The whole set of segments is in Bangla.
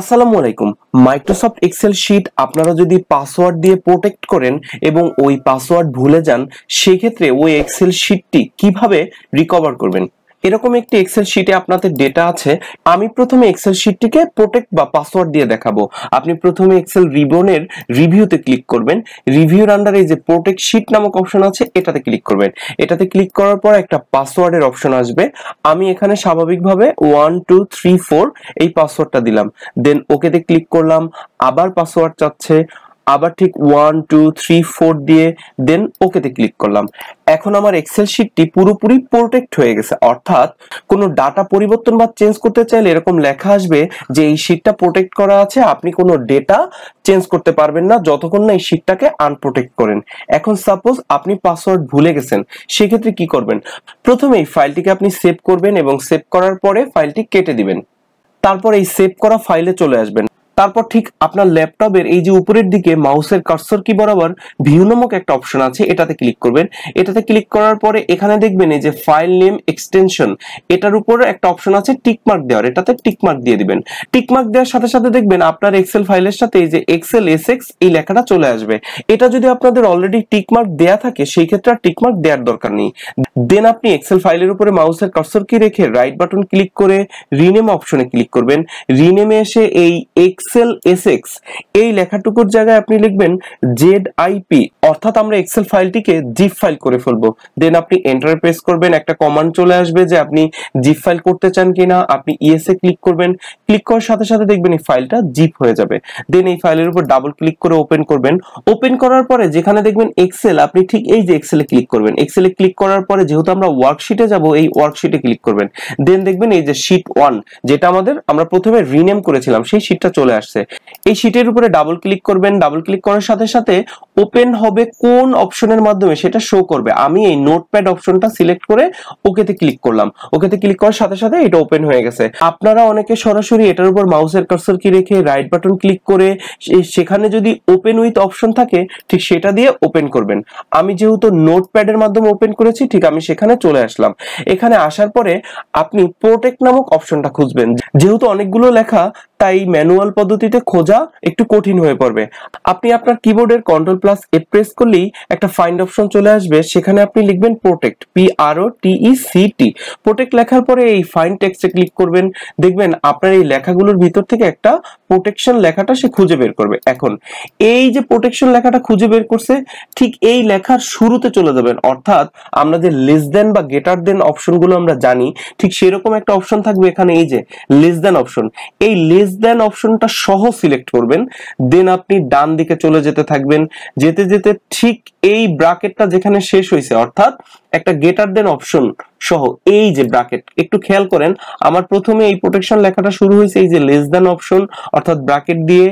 আসসালামু আলাইকুম। মাইক্রোসফট এক্সেল শীট আপনারা যদি পাসওয়ার্ড দিয়ে প্রোটেক্ট করেন এবং ওই পাসওয়ার্ড ভুলে যান, সেক্ষেত্রে ওই এক্সেল শীটটি কিভাবে রিকভার করবেন। এরকম একটি এক্সেল শীটে আপনাদের ডেটা আছে। আমি প্রথমে এক্সেল শীটটিকে প্রোটেক্ট বা পাসওয়ার্ড দিয়ে দেখাবো। আপনি প্রথমে এক্সেল রিবনের রিভিউতে ক্লিক করবেন। রিভিউর আন্ডারে যে প্রোটেক্ট শীট নামক অপশন আছে, এটাতে ক্লিক করবেন। এটাতে ক্লিক করার পর একটা পাসওয়ার্ডের অপশন আসবে। আমি এখানে স্বাভাবিকভাবে 1234 এই পাসওয়ার্ডটা দিলাম, দেন ওকেতে ক্লিক করলাম। আবার পাসওয়ার্ড চাচ্ছে, আবার ঠিক 1234 দিয়ে দেন ওকেতে ক্লিক করলাম। এখন আমার এক্সেল শীটটি পুরোপুরি প্রোটেক্ট হয়ে গেছে, অর্থাৎ কোনো ডাটা পরিবর্তন বা চেঞ্জ করতে চাইলে এরকম লেখা আসবে যে এই শীটটা প্রোটেক্ট করা আছে, আপনি কোনো ডেটা চেঞ্জ করতে পারবেন না যতক্ষণ না এই শীটটাকে আনপ্রোটেক্ট করেন। এখন সাপোজ আপনি পাসওয়ার্ড ভুলে গেছেন, সেক্ষেত্রে কি করবেন? প্রথমে এই ফাইলটিকে আপনি সেভ করবেন এবং সেভ করার পরে ফাইলটি কেটে দিবেন। তারপর এই সেভ করা ফাইলে চলে আসবেন। তারপর ঠিক আপনার ল্যাপটপের এই যে উপরের দিকে মাউসের কার্সর কি বরাবর ভিউ নামক একটা অপশন আছে, এটাতে ক্লিক করবেন। এটাতে ক্লিক করার পরে এখানে দেখবেন এই যে ফাইল নেম এক্সটেনশন, এটার উপরে একটা অপশন আছে টিকমার্ক দেওয়ার, এটাতে টিকমার্ক দিয়ে দিবেন। টিকমার্ক দেওয়ার সাথে সাথে দেখবেন আপনার এক্সেল ফাইলের সাথে এই যে এক্সেল SX এই লেখাটা চলে আসবে। এটা যদি আপনাদের অলরেডি টিকমার্ক দেয়া থাকে, সেই ক্ষেত্রে আর টিকমার্ক দেওয়ার দরকার নেই। দেন আপনি এক্সেল ফাইলের উপরে মাউসের কার্সর কি রেখে রাইট বাটন ক্লিক করে রিনেম অপশনে ক্লিক করবেন। রিনেমে এসে এই এক্সেল SX এই লেখাটুকুর জায়গায় আপনি লিখবেন ZIP, অর্থাৎ আমরা এক্সেল ফাইলটিকে জিপ ফাইল করে ফেলবো। দেন আপনি এন্টার প্রেস করবেন, একটা কমান্ড চলে আসবে যে আপনি জিপ ফাইল করতে চান কিনা। আপনি ইয়েস এ ক্লিক করবেন। ক্লিক করার সাথে সাথে দেখবেন এই ফাইলটা জিপ হয়ে যাবে। দেন এই ফাইলের উপর ডাবল ক্লিক করে ওপেন করবেন। ওপেন করার পরে যেখানে দেখবেন এক্সেল, আপনি ঠিক এই যে এক্সেলে ক্লিক করবেন। এক্সেলে ক্লিক করার পরে যেহেতু আমরা ওয়ার্কশিটে যাব, এই ওয়ার্কশিটে ক্লিক করবেন। দেন দেখবেন এই যে শীট 1 যেটা আমরা প্রথমে রিনেম করেছিলাম, সেই শীটটা চলে আসছে। এই শীটের উপরে ডাবল ক্লিক করবেন। ডাবল ক্লিক করার সাথে সাথে ওপেন হবে কোন অপশনের মাধ্যমে সেটা শো করবে। আমি এই নোটপ্যাড অপশনটা সিলেক্ট করে ওকেতে ক্লিক করলাম। ওকেতে ক্লিক করার সাথে সাথে এটা ওপেন হয়ে গেছে। আপনারা অনেকে সরাসরি এটার উপর মাউসের কার্সর কি রেখে রাইট বাটন ক্লিক করে সেখানে যদি ওপেন উইথ অপশন থাকে, ঠিক সেটা দিয়ে ওপেন করবেন। আমি যেহেতু নোটপ্যাডের মাধ্যমে ওপেন করেছি, ঠিক আমি সেখানে চলে আসলাম। এখানে আসার পরে আপনি প্রোটেক্ট নামক অপশনটা খুঁজবেন। যেহেতু অনেকগুলো লেখা, তাই ম্যানুয়াল পদ্ধতিতে খোঁজা একটু কঠিন হয়ে পড়বে। আপনি আপনার কিবোর্ডের কন্ট্রোল প্লাস এ প্রেস করলেই একটা ফাইন্ড অপশন চলে আসবে। সেখানে আপনি লিখবেন প্রোটেক্ট, PROTECT। প্রোটেক্ট লেখার পরে এই ফাইন্ড টেক্সটে ক্লিক করবেন। দেখবেন আপনার এই লেখাগুলোর ভিতর থেকে একটা প্রোটেকশন লেখাটা সে খুঁজে বের করবে। এখন এই যে প্রোটেকশন লেখাটা খুঁজে বের করছে, ঠিক এই লেখার শুরুতে চলে যাবেন, অর্থাৎ আমরা যে লেস দেন বা গেটার দেন অপশনগুলো আমরা জানি, ঠিক সেরকম একটা অপশন থাকবে এখানে, এই যে লেস দেন অপশন। এই লেস দেন অপশনটা সহ সিলেক্ট করবেন। দেন আপনি ডান দিকে চলে যেতে থাকবেন। যেতে যেতে ঠিক এই ব্র্যাকেটটা যেখানে শেষ হয়েছে, অর্থাৎ একটা গেটার দেন অপশন সহ এই যে ব্র্যাকেট, একটু খেয়াল করেন আমার প্রথমে এই প্রোটেকশন লেখাটা শুরু হয়েছে এই যে লেস দেন অপশন অর্থাৎ ব্র্যাকেট দিয়ে,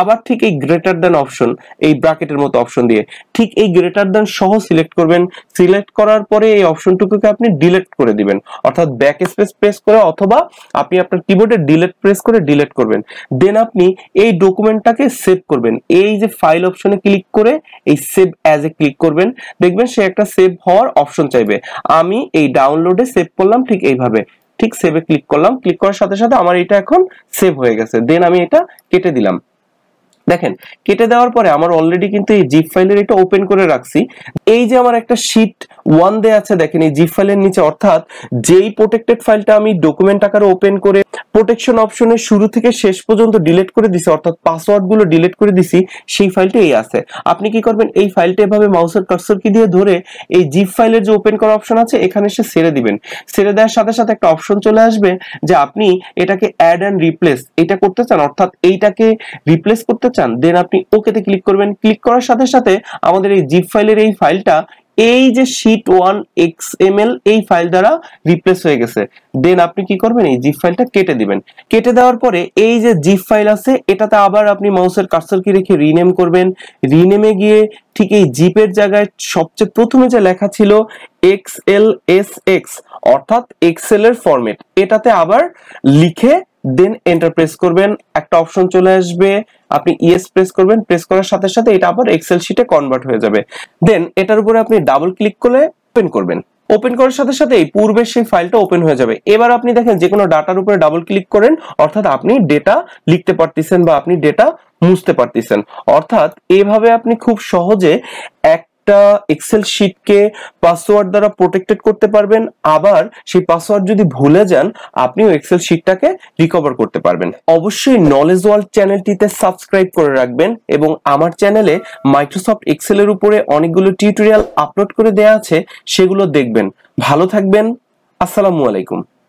আবার ঠিক এই গ্রেটার দেন অপশন এই ব্র্যাকেটের মতো অপশন দিয়ে, ঠিক এই গ্রেটার দেন সহ সিলেক্ট করবেন। সিলেক্ট করার পরে এই অপশনটুকুকে আপনি ডিলিট করে দিবেন, অর্থাৎ ব্যাক স্পেস প্রেস করে অথবা আপনি আপনার কিবোর্ডে ডিলিট প্রেস করে ডিলিট করবেন। দেন আপনি এই ডকুমেন্টটাকে সেভ করবেন। এই যে ফাইল অপশনে ক্লিক করে এই সেভ অ্যাজ এ ক্লিক করবেন। দেখবেন সে একটা সেভ হওয়ার অপশন চাইবে। আমি এই ডাউনলোডে সেভ করলাম, ঠিক এইভাবে ঠিক সেভে ক্লিক করলাম। ক্লিক করার সাথে সাথে আমার এটা এখন সেভ হয়ে গেছে। দেন আমি এটা কেটে দিলাম। দেখেন কেটে দেওয়ার পরে আমার অলরেডি কিন্তু এই জিপ ফাইলের এটা ওপেন করে রাখছি। এই যে আমার একটা শীট 1 দেয়া আছে, দেখেন এই জিপ ফাইলের নিচে, অর্থাৎ যেই প্রোটেক্টেড ফাইলটা আমি ডকুমেন্ট আকারে ওপেন করে প্রোটেকশন অপশনের শুরু থেকে শেষ পর্যন্ত ডিলিট করে দিছি, অর্থাৎ পাসওয়ার্ডগুলো ডিলিট করে দিছি, সেই ফাইলটা এই আছে। আপনি কি করবেন? এই ফাইলটা এভাবে মাউসের কার্সর কি দিয়ে ধরে এই জিপ ফাইলের যে ওপেন করা অপশন আছে এখানে এসে ছেড়ে দিবেন। ছেড়ে দেওয়ার সাথে সাথে একটা অপশন চলে আসবে যে আপনি এটাকে অ্যাড অ্যান্ড রিপ্লেস এটা করতে চান, অর্থাৎ এইটাকে রিপ্লেস করতে চান। দেন আপনি ওকেতে ক্লিক করবেন। ক্লিক করার সাথে সাথে আমাদের এই জিপ ফাইলের এই ফাইলটা এই যে শীট 1 XML এই ফাইল দ্বারা রিপ্লেস হয়ে গেছে। দেন আপনি কি করবেন? এই জিপ ফাইলটা কেটে দিবেন। কেটে দেওয়ার পরে এই যে জিপ ফাইল আছে, এটাতে আবার আপনি মাউসের কার্সর কি রেখে রিনেম করবেন। রিনেমে গিয়ে ঠিক এই জিপের জায়গায় সবচেয়ে প্রথমে যে লেখা ছিল XLSX অর্থাৎ এক্সেল এর ফরম্যাট, এটাতে আবার লিখে দেন এন্টার প্রেস করবেন। একটা অপশন চলে আসবে, আপনি ইয়েস প্রেস করবেন। প্রেস করার সাথে সাথে এটা আবার এক্সেল শীটে কনভার্ট হয়ে যাবে। দেন এটার উপরে আপনি ডাবল ক্লিক করে ওপেন করবেন। ओपन করার সাথে সাথে এই পূর্বের সেই ফাইলটা ওপেন হয়ে যাবে। এবার আপনি দেখেন যে কোনো ডাটার উপরে ডাবল ক্লিক করেন, অর্থাৎ আপনি ডেটা লিখতে পারতেছেন বা আপনি ডেটা মুছতে পারতেছেন। অর্থাৎ এইভাবে আপনি খুব সহজে একটা এক্সেল শীটকে পাসওয়ার্ড দ্বারা প্রোটেক্টেড করতে পারবেন, আবার সেই পাসওয়ার্ড যদি ভুলে যান আপনি এক্সেল শীটটাকে রিকভার করতে পারবেন। অবশ্যই নলেজ ওয়ার্ল্ড চ্যানেলটিতে সাবস্ক্রাইব করে রাখবেন এবং আমার চ্যানেলে মাইক্রোসফট এক্সেলের উপরে অনেকগুলো টিউটোরিয়াল আপলোড করে দেয়া আছে, সেগুলো দেখবেন। ভালো থাকবেন, আসসালামু আলাইকুম।